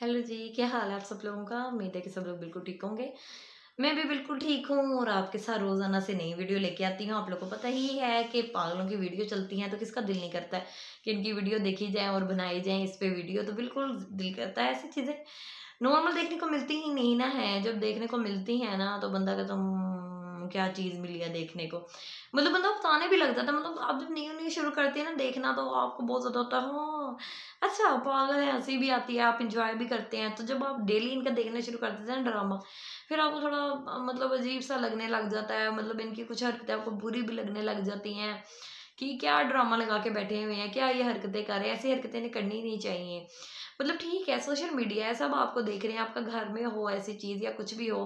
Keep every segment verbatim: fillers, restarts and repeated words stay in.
Hello जी, क्या हाल है आप सब लोगों का। उम्मीद है कि सब लोग बिल्कुल ठीक होंगे। मैं भी बिल्कुल ठीक हूँ और आपके साथ रोज़ाना से नई वीडियो लेके आती हूँ। आप लोगों को पता ही है कि पागलों की वीडियो चलती हैं तो किसका दिल नहीं करता है कि इनकी वीडियो देखी जाए और बनाई जाए इस पर वीडियो। तो बिल्कुल दिल करता है, ऐसी चीज़ें नॉर्मल देखने को मिलती ही नहीं ना है। जब देखने को मिलती हैं ना तो बंदा कहता है क्या चीज़ मिली है देखने को, मतलब बंदा बताने भी लग जाता है। मतलब आप जब न्यू न्यू शुरू करते हैं ना देखना तो आपको बहुत ज़्यादा होता है अच्छा पागल है, हंसी भी आती है, आप इंजॉय भी करते हैं। तो जब आप डेली इनका देखना शुरू कर देते हैं ना ड्रामा, फिर आपको थोड़ा मतलब अजीब सा लगने लग जाता है। मतलब इनकी कुछ हरकतें आपको बुरी भी लगने लग जाती हैं कि क्या ड्रामा लगा के बैठे हुए हैं, क्या ये हरकतें कर रहे हैं। ऐसी हरकतें करनी नहीं चाहिए। मतलब ठीक है, सोशल मीडिया है, सब आपको देख रहे हैं। आपका घर में हो ऐसी चीज़ या कुछ भी हो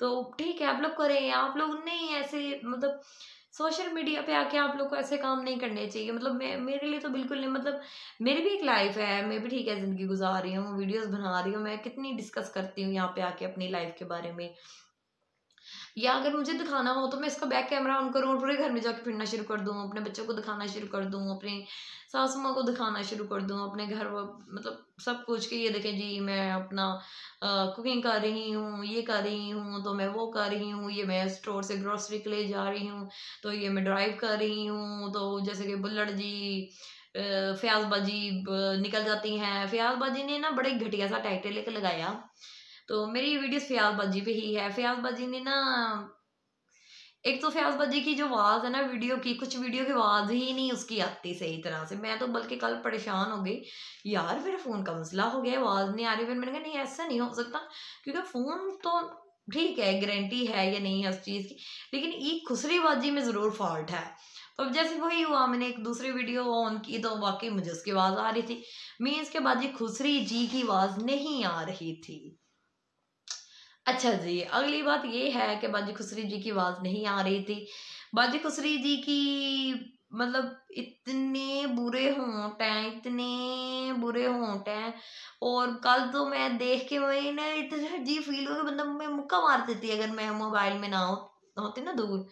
तो ठीक है, आप लोग करें। आप लोग नहीं ऐसे मतलब सोशल मीडिया पे आके आप लोग को ऐसे काम नहीं करने चाहिए। मतलब मैं मेरे लिए तो बिल्कुल नहीं, मतलब मेरी भी एक लाइफ है, मैं भी ठीक है ज़िंदगी गुजार रही हूँ, वीडियोस बना रही हूँ। मैं कितनी डिस्कस करती हूँ यहाँ पे आके अपनी लाइफ के बारे में, या अगर मुझे दिखाना हो तो मैं इसका बैक कैमरा ऑन करूँ और पूरे घर में जाके फिरना शुरू कर दूँ, अपने बच्चों को दिखाना शुरू कर दूँ, अपने सासू माँ को दिखाना शुरू कर दूँ, अपने घर मतलब सब कुछ के ये देखें जी मैं अपना आ, कुकिंग कर रही हूँ, ये कर रही हूँ तो मैं वो कर रही हूँ, ये मैं स्टोर से ग्रोसरी के लिए जा रही हूँ तो ये मैं ड्राइव कर रही हूँ। तो जैसे कि बुल्लड़ जी फ़याज़ बाजी निकल जाती हैं। फ़याज़ बाजी ने ना बड़े घटिया सा टाइटल लेकर लगाया, तो मेरी वीडियोस फ़याज़ बाजी पे ही है। फ़याज़ बाजी ने ना एक तो फ़याज़ बाजी की जो आवाज़ है ना वीडियो की, कुछ वीडियो की आवाज़ ही नहीं उसकी आती सही तरह से। मैं तो बल्कि कल परेशान हो गई यार, मेरा फ़ोन का मसला हो गया, आवाज़ नहीं आ रही। फिर मैंने कहा नहीं ऐसा नहीं हो सकता, क्योंकि फ़ोन तो ठीक है गारंटी है या नहीं है उस चीज़ की, लेकिन ये खुसरीबाजी में ज़रूर फॉल्ट है। तो अब जैसे वही हुआ, मैंने एक दूसरी वीडियो ऑन की तो वाकई मुझे उसकी आवाज़ आ रही थी, मीन्स के बाजी खुसरी जी की आवाज़ नहीं आ रही थी। अच्छा जी, अगली बात ये है कि बाजी खुसरी जी की आवाज़ नहीं आ रही थी। बाजी खुसरी जी की मतलब इतने बुरे होंठ हैं, इतने बुरे होंठ हैं। और कल तो मैं देख के वही ना इतना अजीब फील हो गया, मतलब मैं मुक्का मार देती अगर मैं मोबाइल में ना हो होती ना दूर,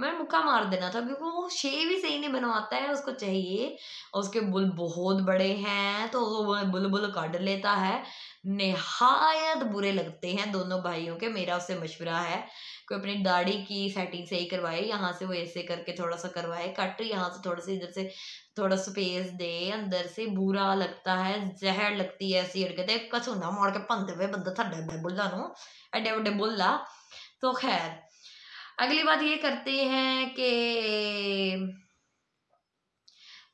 मैं मुक्का मार देना था। क्योंकि वो शेव ही सही नहीं बनवाता है, उसको चाहिए और उसके बुल बहुत बड़े हैं तो वो बुलबुल काट लेता है। नहायत बुरे लगते हैं दोनों भाइयों के। मेरा उससे मशवरा है कि अपनी दाढ़ी की सेटिंग सही करवाए, यहाँ से वो ऐसे करके थोड़ा सा करवाए कट, यहाँ से थोड़ा सा इधर से थोड़ा स्पेस दे, अंदर से बुरा लगता है, जहर लगती है ऐसी हरकतें। कसोना मार के भंदे हुए बंदा था डे बुला नो एडे वडे बुला। तो खैर अगली बात ये करते हैं कि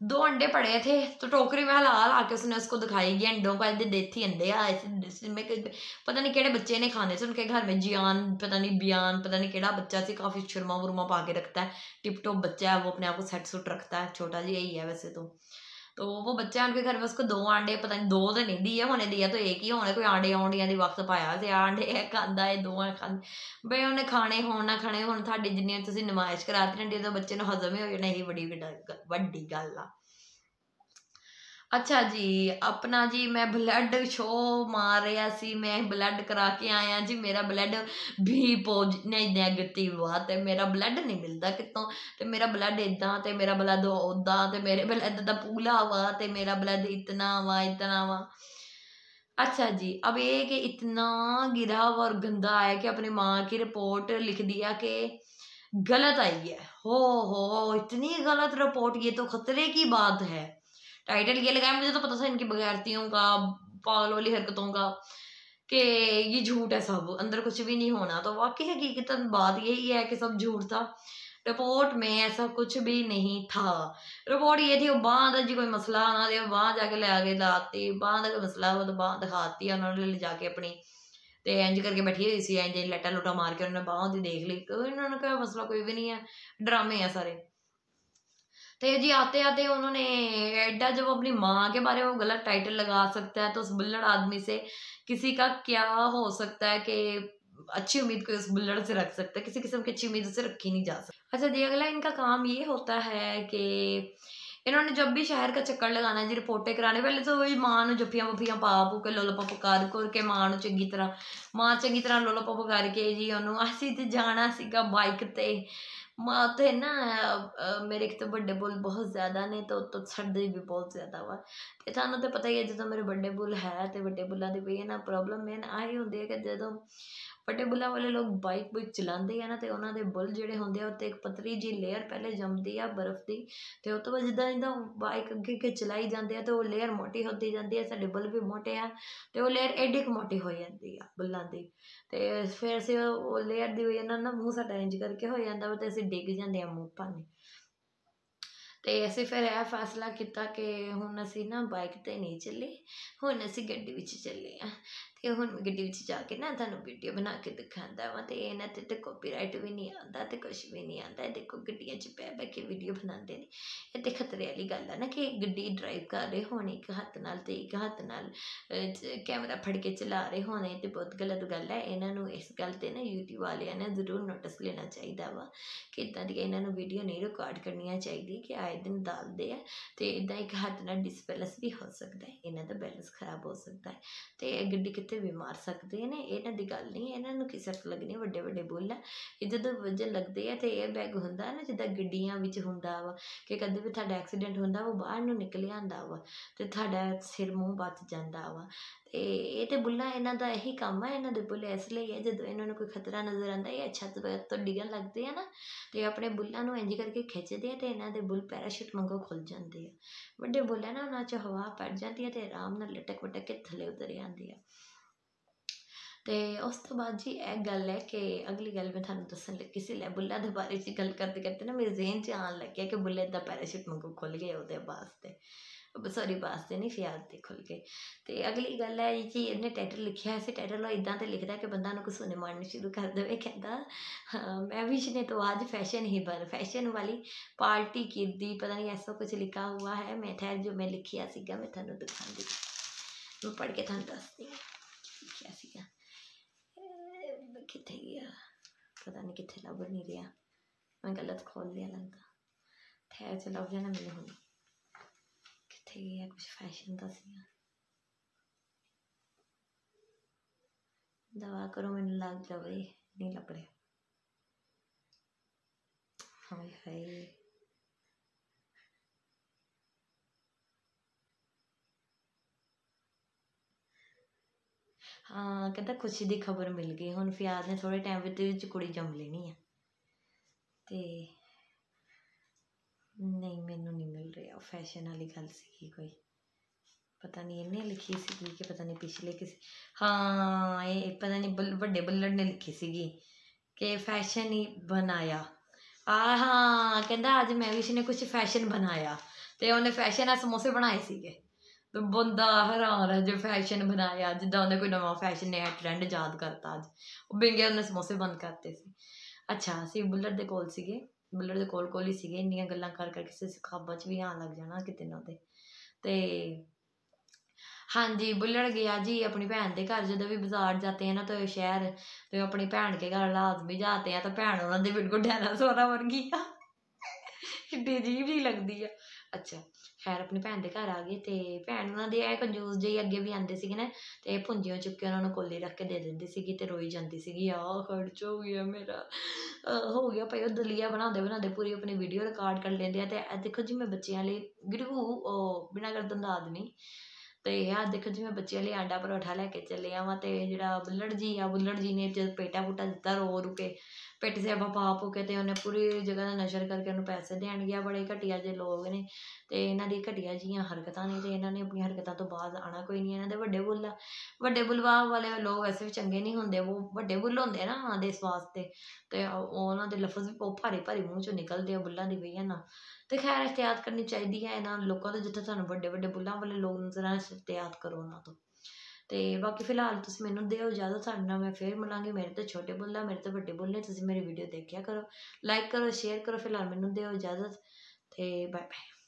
दो अंडे पड़े थे तो टोकरी में हलाल आके उसने उसको दिखाई कि अंडों का इधर देसी अंडे आए, इसमें पता नहीं केड़े बच्चे ने खाने से। उनके घर में जियान पता नहीं बियान पता नहीं केड़ा बच्चा से काफ़ी शुरमा वुरमा पा के रखता है, टिप टॉप बच्चा है, वो अपने आप को सेट सूट रखता है, छोटा जी यही है वैसे तो। तो वो बच्चा है उनके घर में, उसको दो अंडे पता नहीं, दो तो नहीं दिए होने, दिया तो एक ही होने, कोई आंडे आंडिया की वक्त पाया से आंडे है खादा है दो खाते बे उन्हें खाने हो ना खाने हो। साढ़े जिन्नी तुम नुमाइश करा देने तो बच्चे ने हजम ही हो जाने, यही बड़ी वड्डी गल आ। अच्छा जी, अपना जी मैं ब्लड शो मार रहा सी, मैं ब्लड करा के आया जी, मेरा ब्लड भी पोज नहीं नैगेटिव आ, तो मेरा ब्लड नहीं मिलता कितों, तो मेरा ब्लड इदा, तो मेरा ब्लड ओदा, तो मेरे ब्लड का पूला वा, तो मेरा ब्लड इतना वा इतना वा। अच्छा जी, अब ये कि इतना गिरा हुआ और गंदा आया कि अपनी माँ की रिपोर्ट लिख दिया कि गलत आई है। हो हो इतनी गलत रिपोर्ट, ये तो खतरे की बात है। टाइटल ये लगाया, मुझे तो पता था इनकी बगैरतियों का पागल वाली हरकतों का कि ये झूठ है सब, अंदर कुछ भी नहीं होना। तो वाकई हकीकत बात यही है कि सब झूठ था, रिपोर्ट में ऐसा कुछ भी नहीं था। रिपोर्ट ये थी वो बांध जी कोई मसला ना दे, बांध जाके ले आगे लाती, बांध का मसला वो तो बांध दिखाती है उन्होंने ले जाके अपनी, तो इंज करके बैठी हुई सी, इंज लटा लुटा मार के उन्होंने बांध देख ली। तो इन्होंने कहा मसला कोई भी नहीं है, ड्रामे हैं सारे। तो जी आते आते उन्होंने एड्डा, जब अपनी माँ के बारे में वो गलत टाइटल लगा सकता है तो उस बुल्लड़ आदमी से किसी का क्या हो सकता है कि अच्छी उम्मीद कोई उस बुल्लड़ से रख सकता है, किसी किस्म की अच्छी उम्मीद उससे रखी नहीं जा सकती। अच्छा जी, अगला इनका काम ये होता है कि इन्होंने जब भी शहर का चक्कर लगाना जी रिपोर्टें कराने, पहले तो वही माँ ने जफियाँ वफियाँ पा पू के लोलोपा पकार करके माँ को चंगी तरह माँ चंगी तरह लोलोपा पकार के जी उन्होंने असीं ते जाना सीगा बाइक ते माँ तो है ना, मेरे एक तो बर्थडे बोल बहुत ज़्यादा ने तो तो सर्दी भी बहुत ज़्यादा हुआ ते थानू तो पता ही है। जो मेरे बर्थडे बोल है तो बड्डे बुला दी कोई है ना प्रॉब्लम मेन आई होंगी है कि जो बड्डे बुला वाले लोग बाइक बुइक चलाते हैं ना तो उन्होंने बुल जोड़े होंगे उत्ते एक पतली जी लेयर पहले जमती है बर्फ की तो उस बाद जिदा जिदा बाइक अगे अगे चलाई जाती है तो वह लेयर मोटी होती जाती है। साढ़े बुल भी मोटे है तो वो लेयर एडी क मोटी हो जाती है बुलों की तो फिर असं वो लेयर की वजह ना मूँह साडा इंज करके हो जाता वा तो असं डिग जाते हैं मूँह पाने। तो असं फिर यह फैसला किया कि हुण असी ना बाइक तो नहीं चले, हुण असी गड्डी विच चले हाँ। तो हुण गड्डी विच जाके ना तुहानूं वीडियो बना के दिखांदा वा तो इन्हां ते ते कॉपीराइट भी नहीं आता तो कुछ भी नहीं आता। देखो गड्डियां च पै पै के वीडियो बनाते हैं ये तो खतरे वाली गल है ना कि गड्डी ड्राइव कर रहे होने एक हत्थ नाल ते एक हत्थ नाल कैमरा फड़ के चला रहे होने तो बहुत गलत गल है। इन्हों इस गल ते ना यूट्यूब वालियां ने जरूर नोटिस लेना चाहिए वा कि इदां दी इन्हां नूं वीडियो नहीं रिकॉर्ड करनियां चाहिए कि आए दिन डालते हैं तो इदा एक हद ना डिसबैलेंस भी हो सकता है, इन्हों का बैलेंस खराब हो सकता है तो गड्डी कितने भी मार सकते हैं। इन्हों की गल नहीं, इन्हों की सट लगनी व्डे व्डे बुल है कि जो वजन लगते हैं तो एयर बैग हों जिदा गड्डिया हों कि कदम भी थोड़ा एक्सीडेंट होंगे वो बाहर न निकल आता वा तो थोड़ा सिर मूँह बच जाता वा। तो ये तो बुल्ला इन्हों का यही काम है, इन्हों के बुल इसलिए है जो इन्होंने कोई खतरा नजर आता है या छत तो डिगन लगते हैं ना तो अपने बुलों इंज करके खिंचते हैं तो इन्हों के बुल पैराशूट वांगू खुल जाते हैं। बड़े बुल है ना उन्होंने हवा पड़ जाती है तो आराम नाल लटक वटक के थले उतर आती है। तो उस तो बाद जी यह गल है कि अगली गल मैं थानू दसन लगी सी लै बुल्ला के बारे में गल करते करते ना मेरे जेहन च आन लगे कि बुल्ले दा पैराशूट वांगू खुल गए उहदे वास्ते सॉरी वास्ते नहीं फियाज दे खुल गए। तो अगली गल है कि इन्हें टाइटल लिखा इस टाइटल इदा तो लिखता कि बंदा को सुने मारने शुरू कर दे कहता महविश ने तो आज फैशन ही बन फैशन वाली पार्टी की दी पता नहीं ऐसा कुछ लिखा हुआ है। मैं ठहर जो मैं लिखिया सीगा मैं थानू दिखाऊंगी, मैं पढ़ के थानू दसदी लिखिया सीगा कित्थे गया पता नहीं कित्थे लभ नहीं रहा मैं गलत खोल लिया लगता ठहर च लभ जाना मैंने हुण है कुछ फैशन का दवा करो मैं लग जाए नहीं लग रहा हाय हाय हाँ कहता खुशी की खबर मिल गई हुण फियाज ने थोड़े टाइम विच कुड़ी जम लेनी है। तो नहीं मैनू नहीं मिल रहा फैशन वाली गल सी कोई पता नहीं इन्हें लिखी सी कि पता नहीं पिछले किसी हाँ ये पता नहीं बल व्डे बल्लड़ ने लिखी सी कि फैशन ही बनाया आ हाँ कहता अज महविश ने कुछ फैशन बनाया तो उन्हें फैशन आ समोसे बनाए थे तो बंदा हैरान है जो फैशन बनाया जिदा उन्हें कोई नवा फैशन नया ट्रेंड याद करता अज बिंगे उन्हें समोसे बंद करते थे। अच्छा असी बुल्लड़ के कोल सीगे बुल्लड़ के कोल कोल ही सीगे इन्नियां गल्लां कर कर किसी खाबा च भी आन लग जाना किते ना ते ते हाँ जी बुल्लड़ गया जी अपनी भैन के घर। जब भी बाजार जाते हैं ना तो शहर तो अपनी भैन के घर लाजमी जाते हैं तो भैन उन्होंने बिल्कुल डायनासोर वर्गी इतनी अजीब जी लगती है। अच्छा खैर अपनी भैन के घर आ गए तो भैन उन्होंने ए कंजूस जी अगे भी आते थे ना तो पुंजियों चुक के उन्होंने कोली रख के दे देती सी तो रोई जाती सी आ खर्च हो गया मेरा हो गया भाई। वह दलिया बनाते बनाते पूरी अपनी वीडियो रिकॉर्ड कर लेंगे। तो देखो जी मैं बच्चों लिए गिरू बिना गर्दन का आदमी तो यार देखो जी मैं बच्चों लिए आंडा परोठा लैके चले आवा तो जो बुल्लड़ जी आ बुल्लड़ जी ने जो पेटा पुटा दिता रो रू के पेट से आपा पा पुके तो उन्हें पूरी जगह का नशर करके उन्हें पैसे देन गया। बड़े घटिया जे लोग ने तो इन्हों की घटिया जी हरकत ने तो इन्होंने अपनी हरकत तो बाद आना कोई नहीं। इन्होंने व्डे बुल व्डे बुलवा वाले लोग वैसे भी चंगे नहीं होंगे वो व्डे बुल होंगे ना हाँ इस वास्ते तो उन्होंने के लफज भी भारी भारी मूँह चो निकलते बुलों की वजह ना। तो खैर एहतियात करनी चाहिए है इन्होंने लोगों तो जितों तुहानूं व्डे व्डे बुलों वाले लोग नजर आए एहतियात करो उन्होंने तो। तो बाकी फिलहाल तुम मैनू दो इजाजत साढ़े मैं फिर मिलांगी। मेरे तो छोटे बुल मेरे तो व्डे बुल ने तुम मेरी वीडियो देखिया करो लाइक करो शेयर करो फिलहाल मैनू दो इजाजत तो बाय बाय।